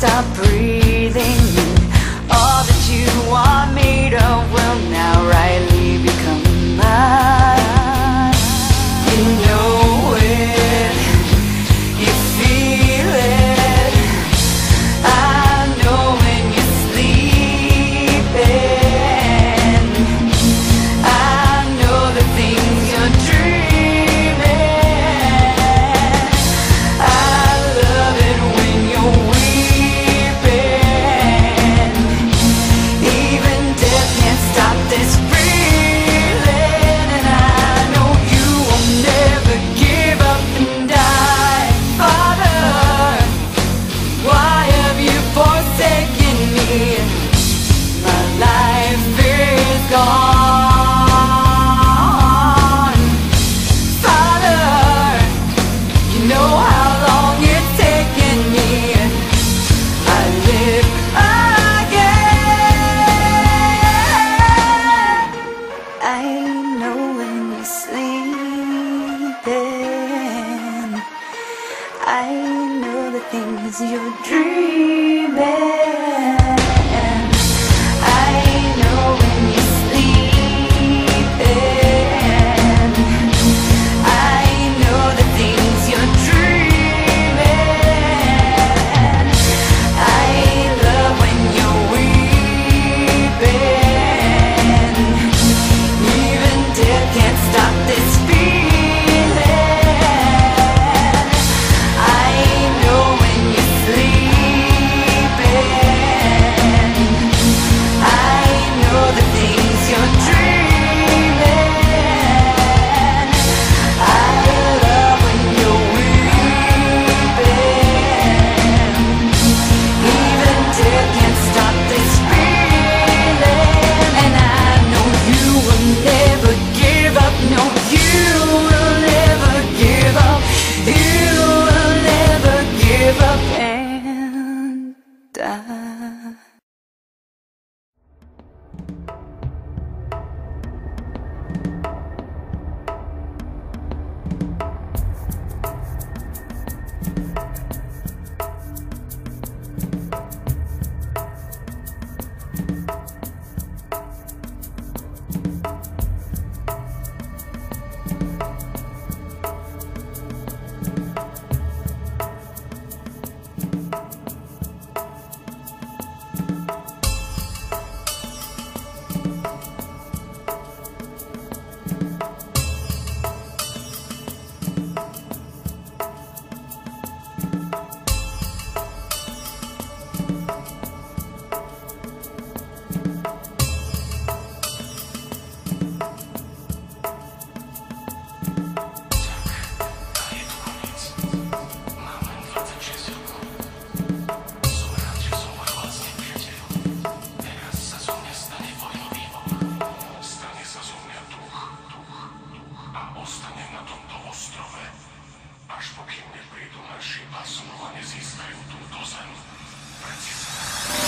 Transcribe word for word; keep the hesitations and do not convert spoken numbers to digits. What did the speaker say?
stop breathing in. All that you are made of will now rightly become mine. You know it, you feel it, I know when you're sleeping, I know the things you're dreaming, I love it when you're weeping. Even death can't stop this feeling, and I know you will never give up and die. Father, why have you forsaken me? My life is gone. Father, you know how long it's taken me. I live again. I know when you're sleeping, I know the things you're dreaming, I know when you're sleeping, I know the things you're dreaming, I love when you're weeping. Even death can't stop this feeling, I know when you're sleeping, I know the things you're dreaming, I love when you're weeping. Even death can't stop this feeling, and I know you will never give up. No, you will never give up. You will never give up. And I aż póki nie wyjdą nasi, a sumowanie zyskają tu dozem precyzji.